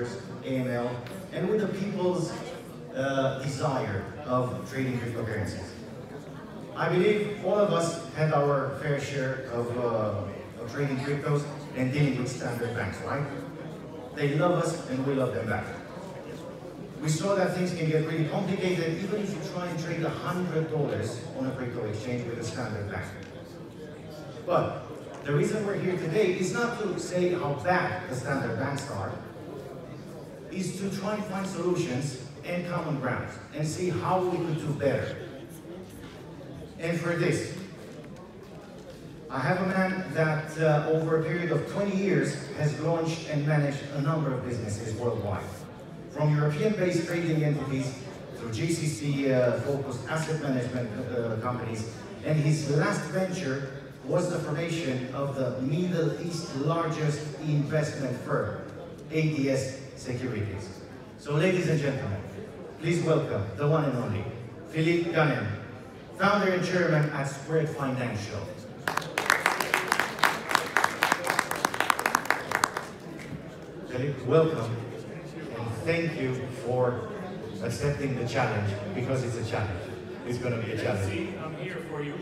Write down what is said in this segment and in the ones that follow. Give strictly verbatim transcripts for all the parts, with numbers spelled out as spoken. investors, A M L, and with the people's uh, desire of trading cryptocurrencies. I believe all of us had our fair share of, uh, of trading cryptos and dealing with standard banks, right? They love us and we love them back. We saw that things can get really complicated even if you try and trade one hundred dollars on a crypto exchange with a standard bank. But the reason we're here today is not to say how bad the standard banks are, is to try and find solutions and common grounds and see how we could do better. And for this, I have a man that uh, over a period of twenty years has launched and managed a number of businesses worldwide. From European-based trading entities through G C C-focused uh, asset management uh, companies, and his last venture was the formation of the Middle East's largest investment firm, A D S Securities. So ladies and gentlemen, please welcome the one and only Philippe Ghanem, founder and chairman at SquaredFinancial. Philippe, welcome. Thank you for accepting the challenge, because it's a challenge. It's going to be a challenge. See, I'm here for you.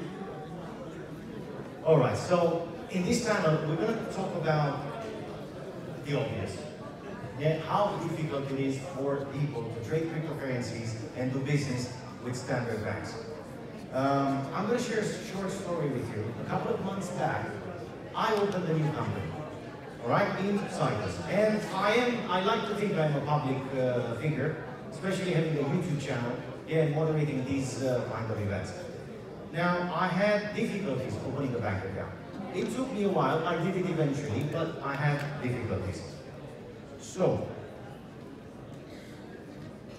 All right, so in this panel, we're going to talk about the obvious, and how difficult it is for people to trade cryptocurrencies and do business with standard banks. Um, I'm going to share a short story with you. A couple of months back, I opened a new company. All right, in Cyprus, and I am—I like to think I'm a public uh, figure, especially having a YouTube channel and moderating these uh, kind of events. Now, I had difficulties opening a bank account. It took me a while. I did it eventually, but I had difficulties. So,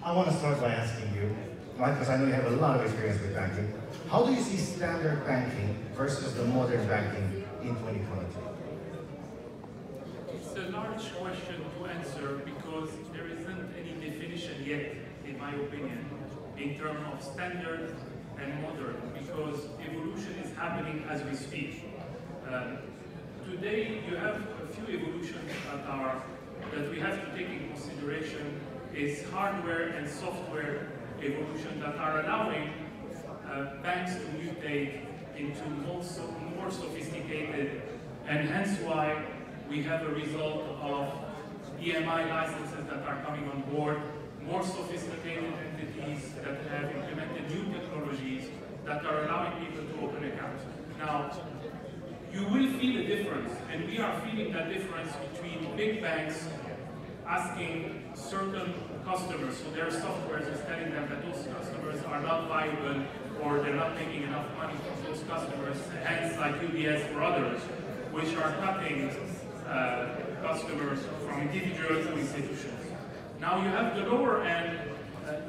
I want to start by asking you, right? Because I know you have a lot of experience with banking. How do you see standard banking versus the modern banking in twenty twenty-two? It's a large question to answer because there isn't any definition yet, in my opinion, in terms of standard and modern, because evolution is happening as we speak. Uh, today, you have a few evolutions that are that we have to take in consideration is hardware and software evolution that are allowing uh, banks to mutate into more, so, more sophisticated, and hence why we have a result of E M I licenses that are coming on board, more sophisticated entities that have implemented new technologies that are allowing people to open accounts. Now, you will feel a difference, and we are feeling that difference between big banks asking certain customers, so their software is telling them that those customers are not viable or they're not making enough money from those customers, hence like U B S or others, which are cutting Uh, customers from individuals to institutions. Now you have the lower end, uh,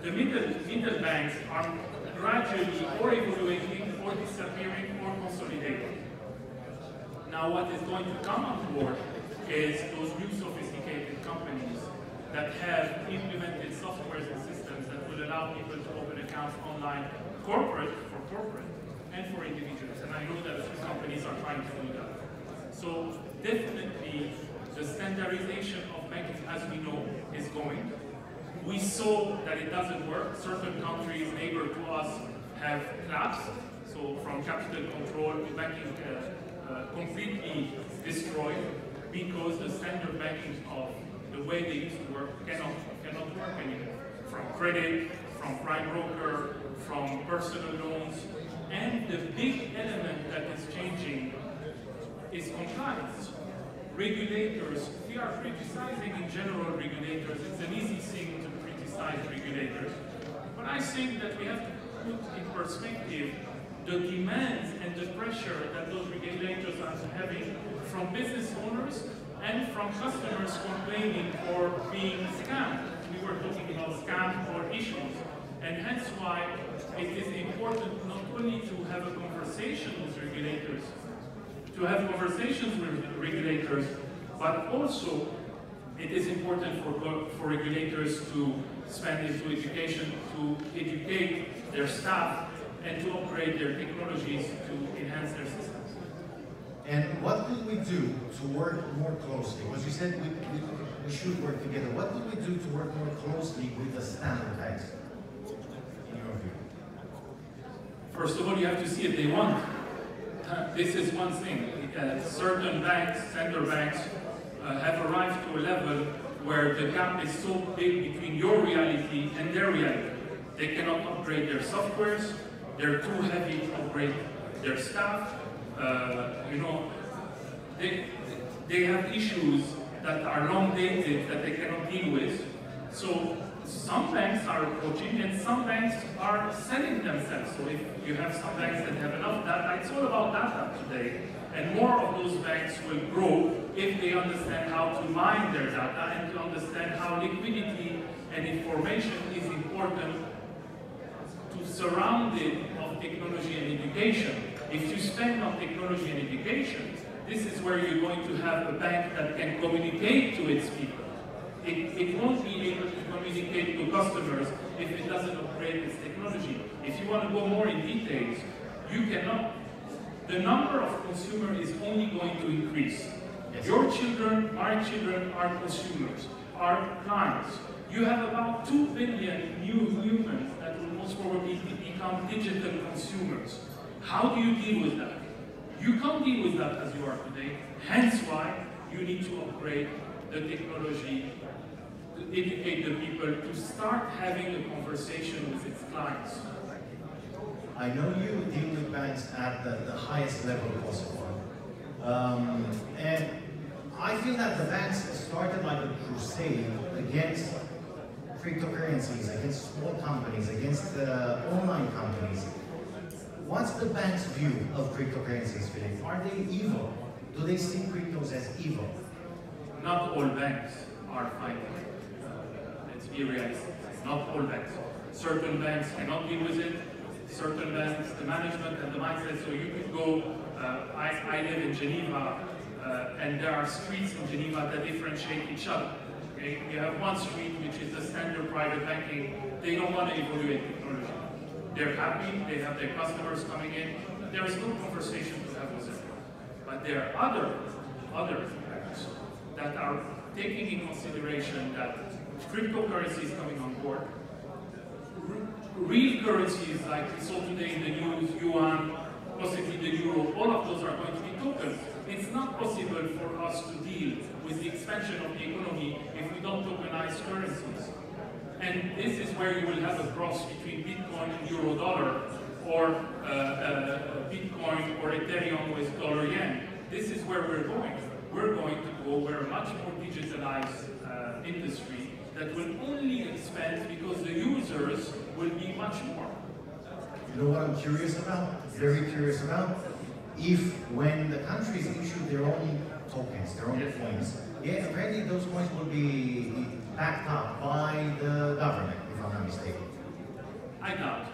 the middle, middle banks are gradually or evaluating or disappearing or consolidating. Now what is going to come on board is those new sophisticated companies that have implemented softwares and systems that will allow people to open accounts online, corporate for corporate and for individuals. And I know that a few companies are trying to do that. So definitely the standardization of banking as we know is going. We saw that it doesn't work. Certain countries neighbor to us have collapsed. So from capital control to banking uh, uh, completely destroyed because the standard banking of the way they used to work cannot, cannot work anymore. From credit, from prime broker, from personal loans, and the big element that is changing is compliance. Regulators, we are criticizing in general regulators. It's an easy thing to criticize regulators. But I think that we have to put in perspective the demands and the pressure that those regulators are having from business owners and from customers complaining or being scammed. We were talking about scam or issues. And hence why it is important not only to have a conversation with regulators, to have conversations with regulators, but also it is important for, for regulators to spend into education, to educate their staff, and to upgrade their technologies to enhance their systems. And what could we do to work more closely? As you said, we, we, we we should work together. What do we do to work more closely with the standard banks, in your view? First of all, you have to see if they want. This is one thing. Uh, certain banks, central banks, uh, have arrived to a level where the gap is so big between your reality and their reality. They cannot upgrade their softwares. They're too heavy to upgrade their staff. Uh, you know, they they have issues that are long dated that they cannot deal with. So some banks are approaching, and some banks are selling themselves. So if you have some banks that have enough data, it's all about data today. And more of those banks will grow if they understand how to mine their data and to understand how liquidity and information is important to surround it of technology and education. If you spend on technology and education, this is where you're going to have a bank that can communicate to its people. It, it won't be able to communicate to customers if it doesn't upgrade its technology. If you want to go more in details, you cannot. The number of consumers is only going to increase. Yes. Your children, my children, are consumers, are clients. You have about two billion new humans that will most probably become digital consumers. How do you deal with that? You can't deal with that as you are today, hence why you need to upgrade the technology, to educate the people, to start having a conversation with its clients. I know you deal with banks at the, the highest level possible. Um, and I feel that the banks started like a crusade against cryptocurrencies, against small companies, against uh, online companies. What's the bank's view of cryptocurrencies, Philippe? Are they evil? Do they see cryptos as evil? Not all banks are fighting. Uh, let's be realistic. Not all banks. Certain banks cannot deal with it. Certain banks, the management and the mindset. So you could go, uh, I, I live in Geneva, uh, and there are streets in Geneva that differentiate each other. Okay? You have one street which is the standard private banking. They don't want to evaluate technology. They're happy, they have their customers coming in. There is no conversation to have with them. But there are other, other banks that are taking in consideration that cryptocurrency is coming on board. Real currencies, like we saw today in the news, yuan, possibly the euro, all of those are going to be tokens. It's not possible for us to deal with the expansion of the economy if we don't tokenize currencies. And this is where you will have a cross between Bitcoin and euro dollar, or uh, uh, Bitcoin or Ethereum with dollar yen. This is where we're going. We're going to go where a much more digitalized uh, industry that will only expand because the users will be much more. You know what I'm curious about? Very curious about? If, when the countries issue their own tokens, their own yes. coins, yeah, apparently those coins will be backed up by the government, if I'm not mistaken. I doubt.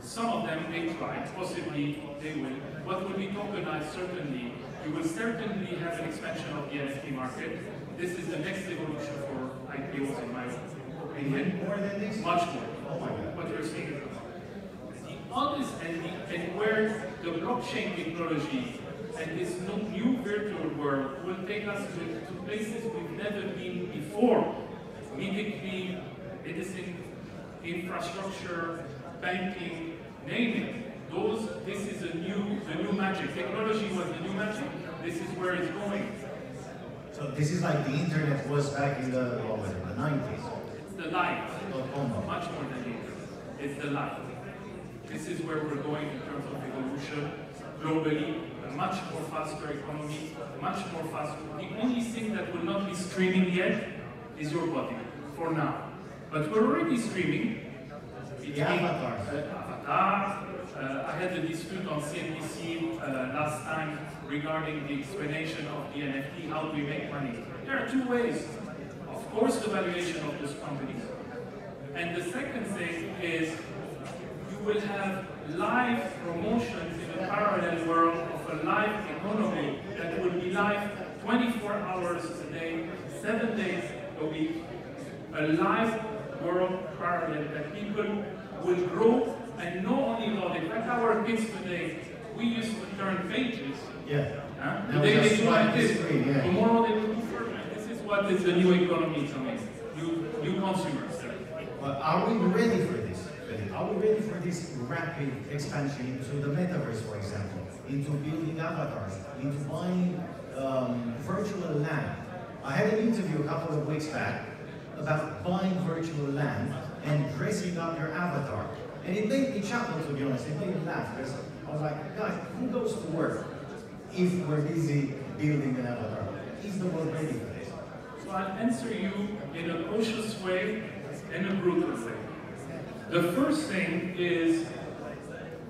Some of them they try, possibly they will. What will be tokenized, certainly, you will certainly have an expansion of the N F T market. This is the next evolution for I P Os in my opinion. More than this? Much more. Oh my God. What you're saying is the oddest and, and where the blockchain technology and this new virtual world will take us to, to places we've never been before. Medically, medicine, infrastructure, banking, name it. Those, this is a new, the new magic. Technology was the new magic. This is where it's going. So this is like the internet was back in the, what was it, the nineties? It's the light. Much more than the internet. It's the light. This is where we're going in terms of evolution globally. Much more faster economy, much more faster. The only thing that will not be streaming yet is your body, for now. But we're already streaming. Between, yeah, avatars. Uh, avatars. Uh, I had a dispute on C N B C uh, last time regarding the explanation of the N F T, how do we make money. There are two ways. Of course, the valuation of those companies. And the second thing is you will have live promotions in a parallel world, a live economy that will be live twenty-four hours a day, seven days a week. A live world parallel that people will grow and not only love it. Like our kids today, we used to turn pages. Yeah. Huh? Today they do like this. Screen, yeah. Tomorrow they will do further. This is What is the new economy coming? New, new consumers. Well, are we ready for this? Are we ready for this rapid expansion into the metaverse, for example, into building avatars, into buying um, virtual land? I had an interview a couple of weeks back about buying virtual land and dressing up your avatar. And it made me chuckle, to be honest. It made me laugh, because I was like, guys, who goes to work if we're busy building an avatar? Is the world ready for this? So I'll answer you in a cautious way and a brutal way. The first thing is,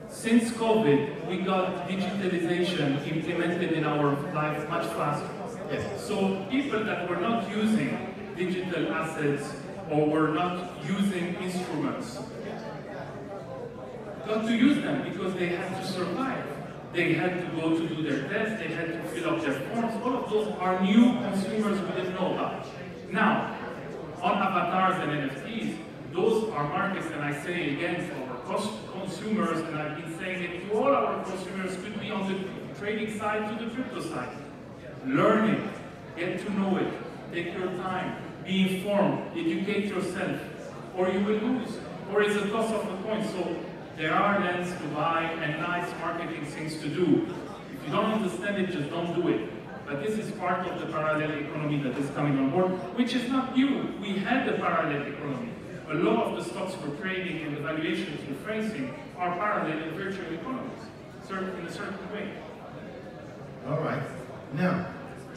since COVID, we got digitalization implemented in our lives much faster. Yes. So people that were not using digital assets or were not using instruments got to use them because they had to survive. They had to go to do their tests, they had to fill up their forms. All of those are new consumers we didn't know about. Now, on avatars and N F Ts, those are markets, and I say again, for our consumers, and I've been saying it to all our consumers, could be on the trading side to the crypto side. Learn it, get to know it, take your time, be informed, educate yourself, or you will lose, or it's a toss of the coin. So there are lens to buy and nice marketing things to do. If you don't understand it, just don't do it. But this is part of the parallel economy that is coming on board, which is not new. We had the parallel economy. A lot of the stocks we're trading and the valuations we're facing are parallel in virtual economies, in a certain way. All right. Now,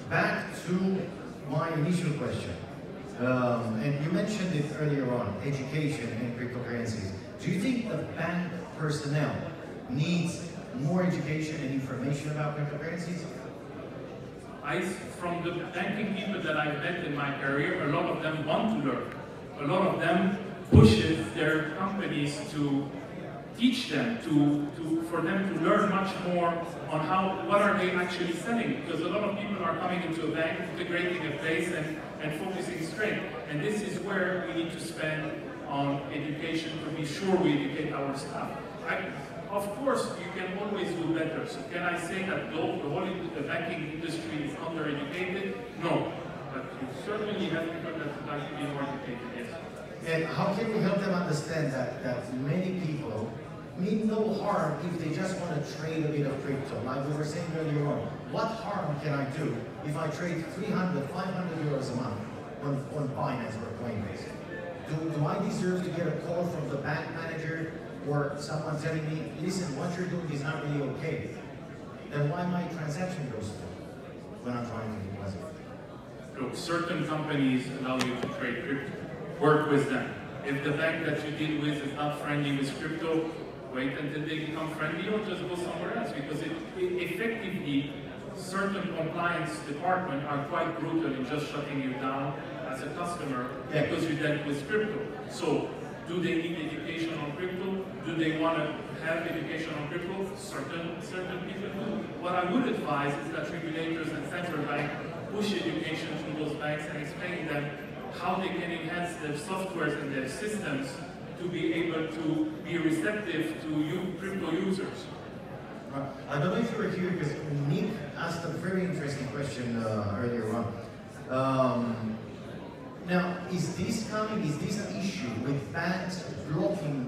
back to my initial question. Um, and you mentioned it earlier on, education and cryptocurrencies. Do you think the bank personnel needs more education and information about cryptocurrencies? I, from the banking people that I've met in my career, a lot of them want to learn. A lot of them pushes their companies to teach them, to, to, for them to learn much more on how, what are they actually selling. Because a lot of people are coming into a bank, integrating a place and, and focusing straight. And this is where we need to spend on education to be sure we educate our staff. I, of course, you can always do better. So can I say that though the whole the banking industry is undereducated? No, but you certainly have people that would like to be more educated. Yes. And how can we help them understand that that many people mean no harm if they just want to trade a bit of crypto? Like we were saying earlier on, what harm can I do if I trade three hundred, five hundred euros a month on, on Binance or Coinbase? Do, do I deserve to get a call from the bank manager or someone telling me, listen, what you're doing is not really okay? Then why my transaction goes through when I'm trying to deposit? Look, certain companies allow you to trade crypto. Work with them. If the bank that you deal with is not friendly with crypto, wait until they become friendly or just go somewhere else, because it, it effectively, certain compliance departments are quite brutal in just shutting you down as a customer because you dealt with crypto. So, do they need education on crypto? Do they want to have education on crypto? Certain, certain people do. What I would advise is that regulators and central bank push education to those banks and explain them how they can enhance their softwares and their systems to be able to be receptive to you crypto users. Right. I don't know if you were here because Nick asked a very interesting question uh, earlier on. Um, Now, is this coming, is this an issue with banks blocking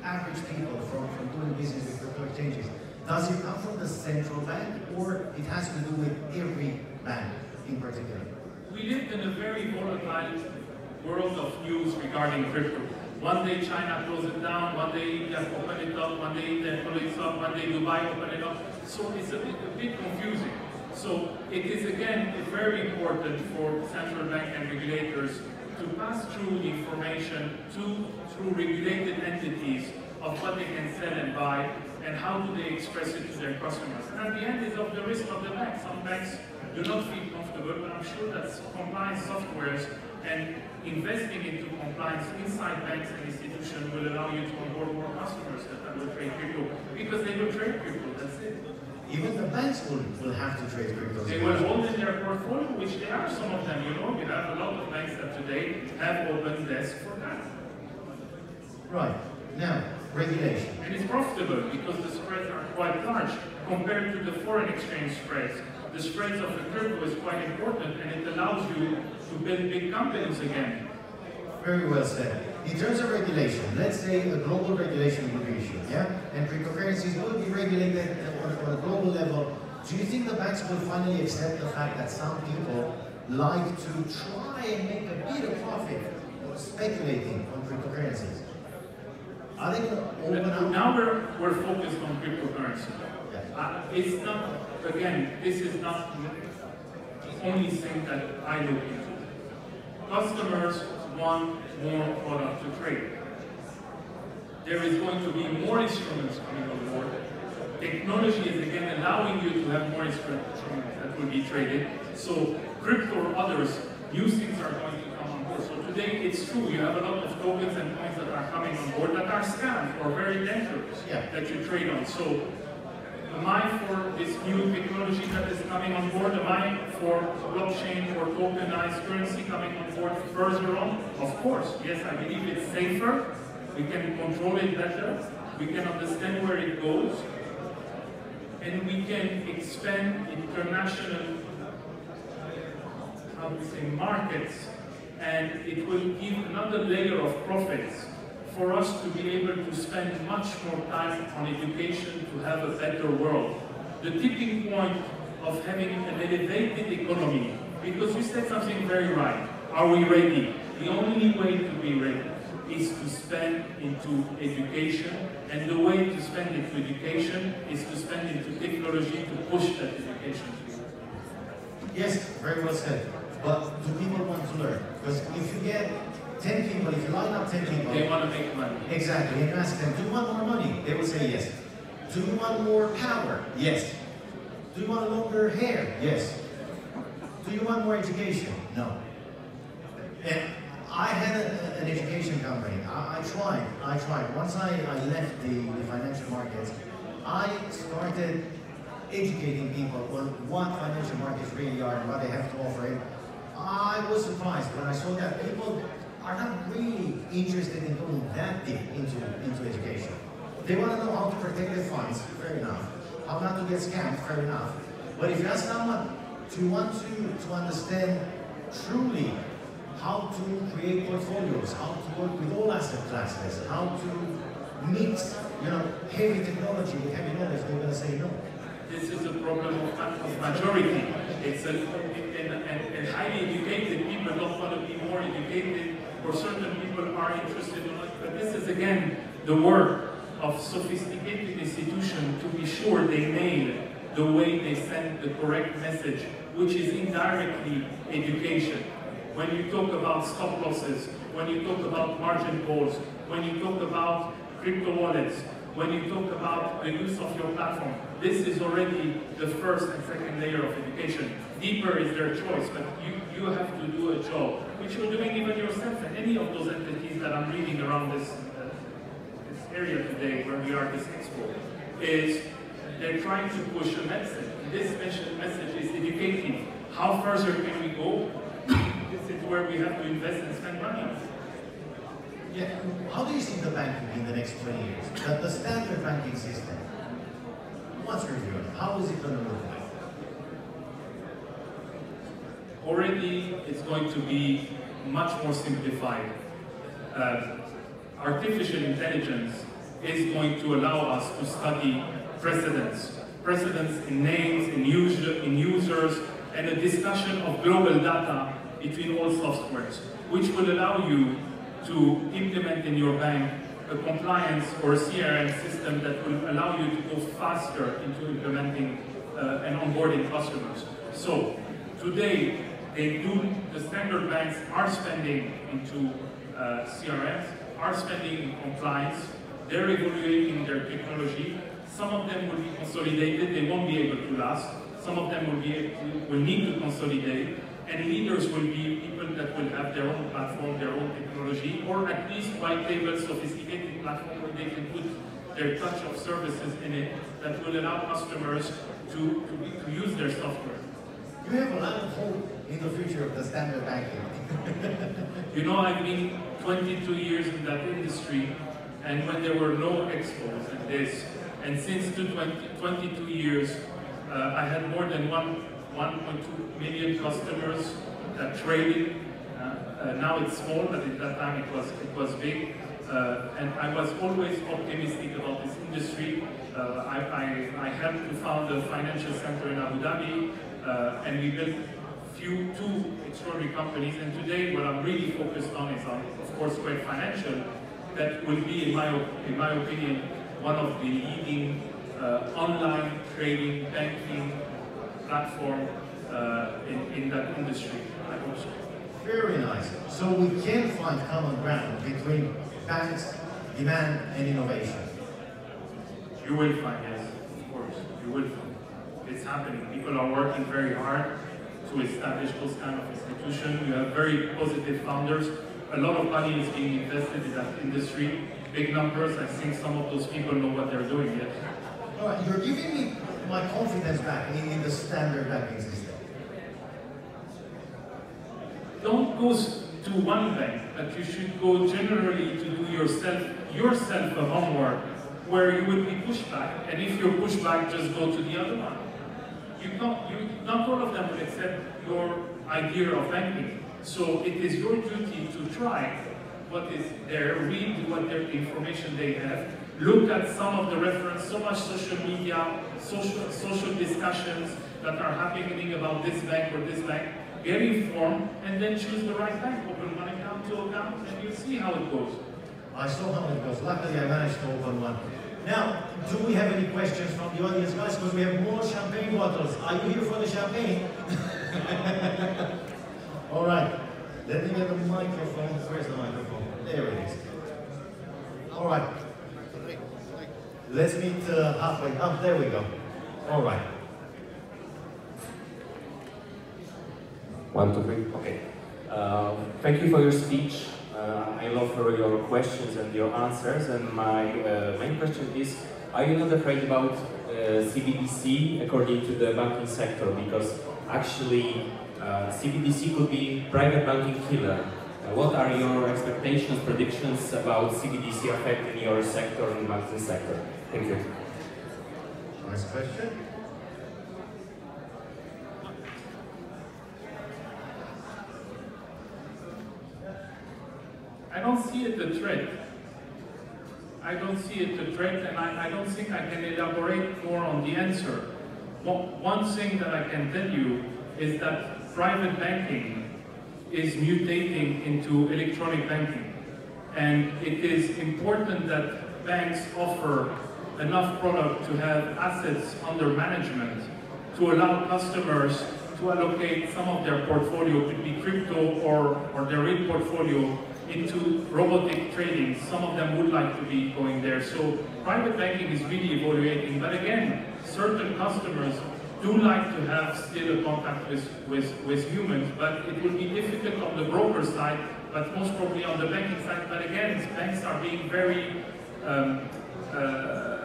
average people from, from doing business with crypto exchanges? Does it come from the central bank, or it has to do with every bank in particular? We live in a very volatile world of news regarding crypto. One day China closes it down, one day India opens it up, one day India closes it up, one day Dubai opens it up. So it's a bit, a bit confusing. So it is again very important for central bank and regulators to pass through the information to through regulated entities of what they can sell and buy and how do they express it to their customers. And at the end is of the risk of the bank. Some banks do not feel comfortable, but I'm sure that compliance softwares and investing into compliance inside banks and institutions will allow you to onboard more customers that will trade crypto, because they will trade crypto, that's it. Even the banks will, will have to trade crypto. They will hold in their portfolio, which there are some of them, you know. You have a lot of banks that today have open desk for that. Right. Now, regulation. And it's profitable because the spreads are quite large compared to the foreign exchange spreads. the spreads of the crypto is quite important, and it allows you to build big companies again. Very well said. In terms of regulation, let's say a global regulation will be issued, yeah? And cryptocurrencies will be regulated on, on a global level. Do you think the banks will finally accept the fact that some people like to try and make a bit of profit speculating on cryptocurrencies? Are they going to open up? Now we're, we're focused on cryptocurrency. Yeah. Uh, it's not, again, this is not the only thing that I look into. Customers want more product to trade. There is going to be more instruments coming on board. Technology is again allowing you to have more instruments that will be traded. So crypto or others, new things are going to come on board. So today it's true, you have a lot of tokens and coins that are coming on board that are scams or very dangerous yeah. that you trade on. So am I for this new technology that is coming on board? Am I for blockchain or tokenized currency coming on board further on? Of course, yes, I believe it's safer. We can control it better. We can understand where it goes. And we can expand international, how do we say, markets. And it will give another layer of profits for us to be able to spend much more time on education to have a better world. The tipping point of having an elevated economy, because you said something very right. Are we ready? The only way to be ready is to spend into education, and the way to spend into education is to spend into technology to push that education. Yes, very well said. But do people want to learn? Because if you get ten people, if you line up ten people... They want to make money. Exactly, and you ask them, do you want more money? They will say yes. Do you want more power? Yes. Do you want longer hair? Yes. Do you want more education? No. And I had a, an education company. I, I tried, I tried. Once I, I left the, the financial markets, I started educating people on what financial markets really are and what they have to offer. I was surprised when I saw that people are not really interested in going that deep into, into education. They want to know how to protect their funds, fair enough. How not to get scammed, fair enough. But if you ask someone to want to, to understand truly how to create portfolios, how to work with all asset classes, how to mix you know, heavy technology with heavy knowledge, they're going to say no. This is a problem of majority. It's a, and, and, and highly educated people don't want to be more educated, or certain people are interested in it. But this is again the work of sophisticated institutions to be sure they nail the way they send the correct message, which is indirectly education. When you talk about stop losses, when you talk about margin calls, when you talk about crypto wallets, when you talk about the use of your platform, this is already the first and second layer of education. Deeper is their choice, but you, you have to do a job, which you're doing even yourself and any of those entities that I'm reading around this, uh, this area today where we are this expo, is they're trying to push a message. This message is educating. How further can we go? This is where we have to invest and spend money. Yeah. How do you see the bank in the next twenty years? That the standard banking system, what's your view? How is it going to look like? Already, it's going to be much more simplified. Uh, artificial intelligence is going to allow us to study precedents. Precedents in names, in, user, in users, and a discussion of global data between all softwares, which will allow you to implement in your bank a compliance or a C R M system that will allow you to go faster into implementing uh, and onboarding customers. So today, they do, the standard banks are spending into uh, C R Ms, are spending in compliance, they're evaluating their technology. Some of them will be consolidated, they won't be able to last. Some of them will, be, will need to consolidate. And leaders will be people that will have their own platform, their own technology, or at least white label sophisticated platform where they can put their touch of services in it that will allow customers to, to, to use their software. You have a lot of hope in the future of the standard banking. You know, I've been twenty-two years in that industry, and when there were no expos and this, and since twenty-two years, uh, I had more than one one point two million customers that traded. Uh, uh, now it's small, but at that time it was it was big. Uh, and I was always optimistic about this industry. Uh, I, I, I helped to found a financial center in Abu Dhabi, uh, and we built few two extraordinary companies. And today, what I'm really focused on is, on, of course, SquaredFinancial. That will be, in my in my opinion, one of the leading uh, online trading banking platform uh, in, in that industry. I hope so. Very nice. So we can find common ground between banks, demand, and innovation. You will find, yes, of course. You will find. It's happening. People are working very hard to establish those kind of institutions. You have very positive founders. A lot of money is being invested in that industry. Big numbers. I think some of those people know what they're doing yet. All right, you're giving me my confidence back in, in the standard banking system. Don't go to one bank, but you should go generally to do yourself yourself a homework where you will be pushed back. And if you're pushed back, just go to the other one. You not, you, not all of them will accept your idea of banking. So it is your duty to try what is there, read what their information they have, look at some of the reference, so much social media, social, social discussions that are happening about this bank or this bank, get informed, and then choose the right bank, open one account, two accounts, and you'll see how it goes. I saw how it goes. Luckily, I managed to open one. Now, do we have any questions from the audience, guys? Because we have more champagne bottles. Are you here for the champagne? All right. Let me get the microphone. Where's the microphone? There it is. All right. Let's meet uh, halfway up. There we go. All right. One, two, three. Okay. Uh, thank you for your speech. Uh, I love for your questions and your answers. And my uh, main question is: are you not afraid about uh, C B D C according to the banking sector? Because actually, uh, C B D C could be private banking killer. Uh, what are your expectations, predictions about C B D C affecting your sector and banking sector? Thank you. Nice question. I don't see it a threat. I don't see it a threat, and I, I don't think I can elaborate more on the answer. One, one thing that I can tell you is that private banking is mutating into electronic banking. And it is important that banks offer enough product to have assets under management to allow customers to allocate some of their portfolio, could be crypto or, or their real portfolio, into robotic trading. Some of them would like to be going there. So private banking is really evaluating. But again, certain customers do like to have still a contact with, with, with humans, but it will be difficult on the broker side, but most probably on the banking side. But again, banks are being very um, uh,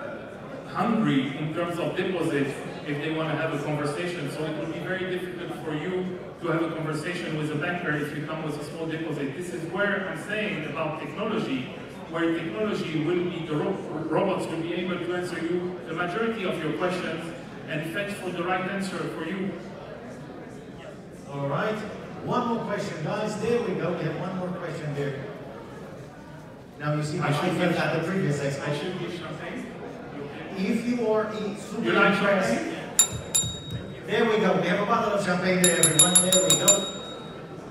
hungry in terms of deposits if they want to have a conversation. So it will be very difficult for you to have a conversation with a banker if you come with a small deposit. This is where I'm saying about technology, where technology will be, the ro robots will be able to answer you the majority of your questions and fetch for the right answer for you. All right, one more question, guys. There we go, we have one more question there. Now you see, I should have had the previous expo. I should give champagne. If you are in super you like champagne? There we go. We have a bottle of champagne there, everyone. There we go.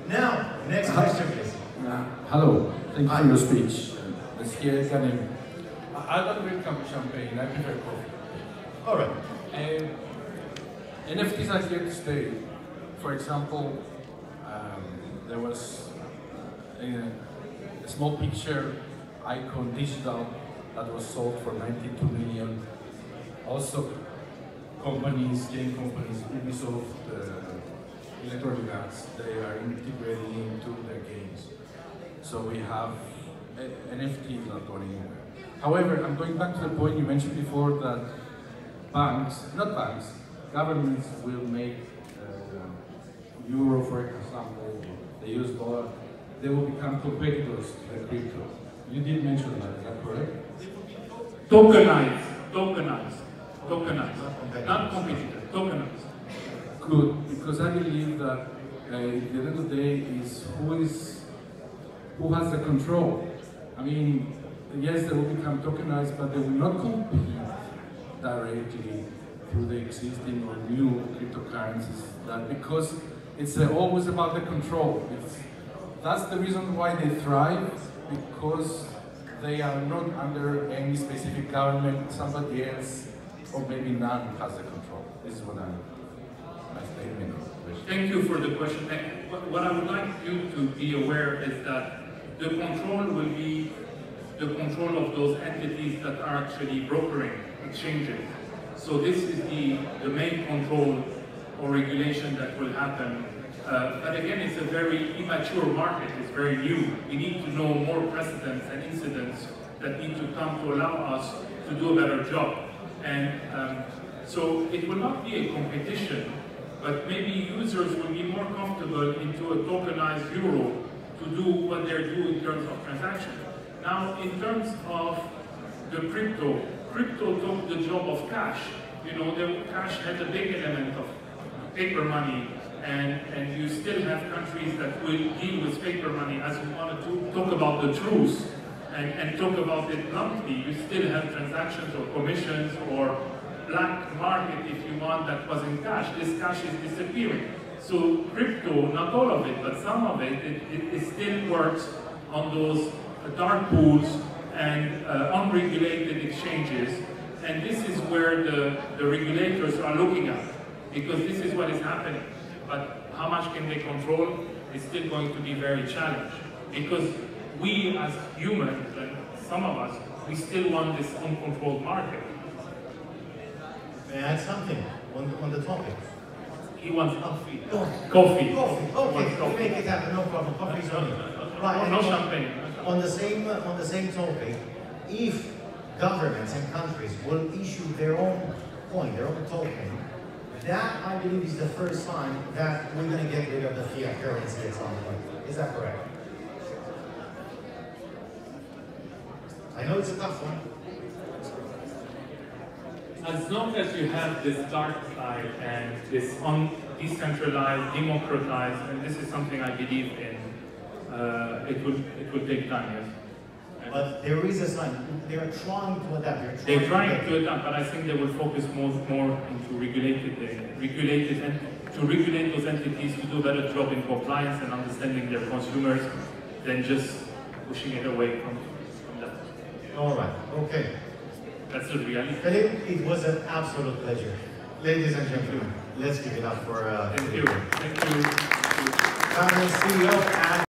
Now, next question, please. Uh, hello. Thank you for your speech. Mister Ghanem. I don't drink champagne. I prefer coffee. All right. Um, N F Ts are here to stay. For example, um, there was a, a small picture icon digital that was sold for ninety-two million. Also, companies, game companies, Ubisoft, uh, Electronic Arts, they are integrated into their games. So we have N F Ts not going anywhere. However, I'm going back to the point you mentioned before that banks, not banks, governments will make uh, euro, for example, the U S dollar, they will become competitors to the crypto. You did mention that, is that correct? Tokenized, tokenized. Tokenized, not competitor, tokenized. good, because I believe that uh, at the end of the day is who is who has the control. I mean, yes, they will become tokenized, but they will not compete directly through the existing or new cryptocurrencies. That because it's uh, always about the control. It's, that's the reason why they thrive, because they are not under any specific government. Somebody else, or maybe none, has the control. This is what I'm. Thank you for the question. What I would like you to be aware is that the control will be the control of those entities that are actually brokering exchanges. So this is the, the main control or regulation that will happen. Uh, but again, it's a very immature market, it's very new. We need to know more precedents and incidents that need to come to allow us to do a better job. And um, so it will not be a competition, but maybe users will be more comfortable into a tokenized euro to do what they're doing in terms of transactions. Now, in terms of the crypto, crypto took the job of cash. You know, the cash had a big element of paper money, and, and you still have countries that will deal with paper money. As we wanted to talk about the truce and, and talk about it bluntly, you still have transactions or commissions or black market, if you want, that was in cash. This cash is disappearing. So crypto, not all of it, but some of it, it, it, it still works on those dark pools and uh, unregulated exchanges. And this is where the, the regulators are looking at, because this is what is happening. But how much can they control is still going to be very challenged, because we as humans, like some of us, we still want this uncontrolled market. May I add something on the, on the topic? He wants coffee. Coffee. Coffee. Coffee. Okay, coffee. Make it happen. No problem. Coffee's on it. Right. No champagne. On the same on the same topic, if governments and countries will issue their own coin, their own token, that I believe is the first sign that we're going to get rid of the fiat currency at some point. Is that correct? I know it's a tough one. As long as you have this dark side and this un-decentralized, democratized, and this is something I believe in, uh, it would it would take time, yes. And but there is a sign. They are trying to adapt. They're trying, They're trying to, adapt. to adapt, but I think they will focus more more into regulated uh, regulated and to regulate those entities to do a better job in compliance and understanding their consumers than just pushing it away from, from that. All right. Okay. That's the reality. Philippe, it was an absolute pleasure. Ladies and gentlemen, let's give it up for... Uh, Thank you. Thank you. Thank you.